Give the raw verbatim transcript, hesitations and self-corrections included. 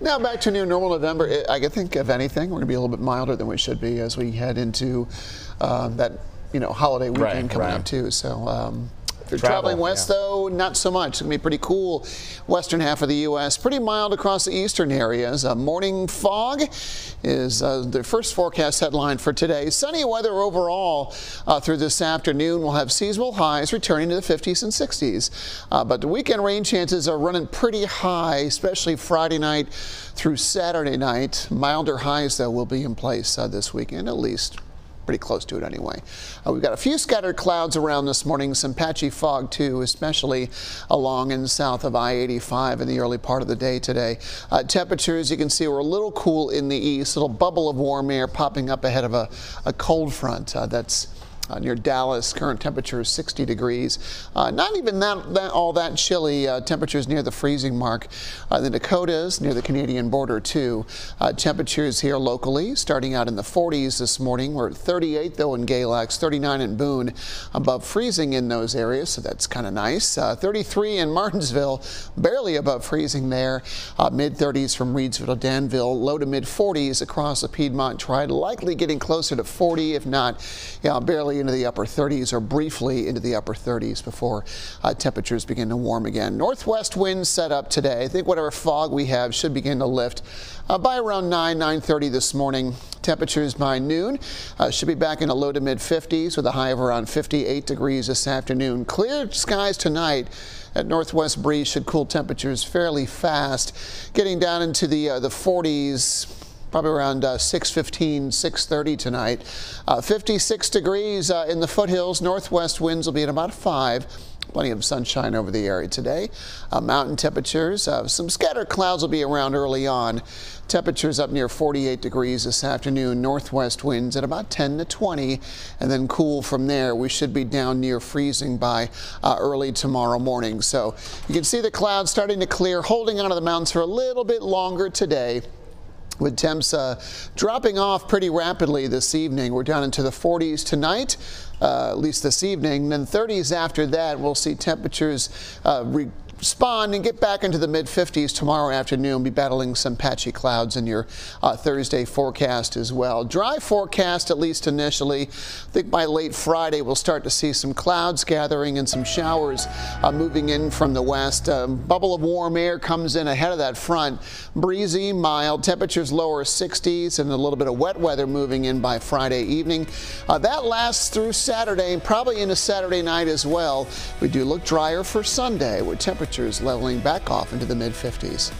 Now back to near normal November. I think, if anything, we're going to be a little bit milder than we should be as we head into um, that, you know, holiday weekend right, coming right. up too. So um, if you're Travel, traveling west, yeah. though, not so much. It's going to be pretty cool. Western half of the U S pretty mild across the eastern areas. A morning fog is uh, the first forecast headline for today. Sunny weather overall uh, through this afternoon. We'll have seasonal highs returning to the fifties and sixties. Uh, but the weekend rain chances are running pretty high, especially Friday night through Saturday night. Milder highs, though, will be in place uh, this weekend, at least pretty close to it anyway. Uh, we've got a few scattered clouds around this morning, some patchy fog too, especially along and south of I eighty-five in the early part of the day today. Uh, temperatures, you can see, were a little cool in the east, a little bubble of warm air popping up ahead of a, a cold front uh, that's Uh, near Dallas. Current temperature is sixty degrees. Uh, not even that, that all that chilly. Uh, temperatures near the freezing mark. Uh, the Dakotas near the Canadian border too. Uh, temperatures here locally starting out in the forties this morning. We're at thirty-eight though in Galax, thirty-nine in Boone, above freezing in those areas, so that's kind of nice. Uh, thirty-three in Martinsville, barely above freezing there. Uh, mid thirties from Reidsville to Danville, low to mid forties across the Piedmont Triad, likely getting closer to forty, if not, yeah, barely into the upper thirties or briefly into the upper thirties before uh, temperatures begin to warm again. Northwest winds set up today. I think whatever fog we have should begin to lift uh, by around nine, nine thirty this morning. Temperatures by noon uh, should be back in the low to mid fifties with a high of around fifty-eight degrees this afternoon. Clear skies tonight. That northwest breeze should cool temperatures fairly fast, getting down into the uh, the forties. Probably around uh, six fifteen, six thirty tonight. Uh, fifty-six degrees uh, in the foothills. Northwest winds will be at about five. Plenty of sunshine over the area today. Uh, mountain temperatures. Uh, some scattered clouds will be around early on. Temperatures up near forty-eight degrees this afternoon. Northwest winds at about ten to twenty, and then cool from there. We should be down near freezing by uh, early tomorrow morning. So you can see the clouds starting to clear, holding onto the mountains for a little bit longer today, with temps uh, dropping off pretty rapidly this evening. We're down into the forties tonight, uh, at least this evening, then thirties after that. We'll see temperatures uh, respond and get back into the mid fifties tomorrow afternoon. Be battling some patchy clouds in your uh, Thursday forecast as well. Dry forecast, at least initially. I think by late Friday we'll start to see some clouds gathering and some showers uh, moving in from the west. Um, bubble of warm air comes in ahead of that front. Breezy, mild, temperatures lower sixties, and a little bit of wet weather moving in by Friday evening. Uh, that lasts through Saturday and probably into Saturday night as well. We do look drier for Sunday with temperatures leveling back off into the mid fifties.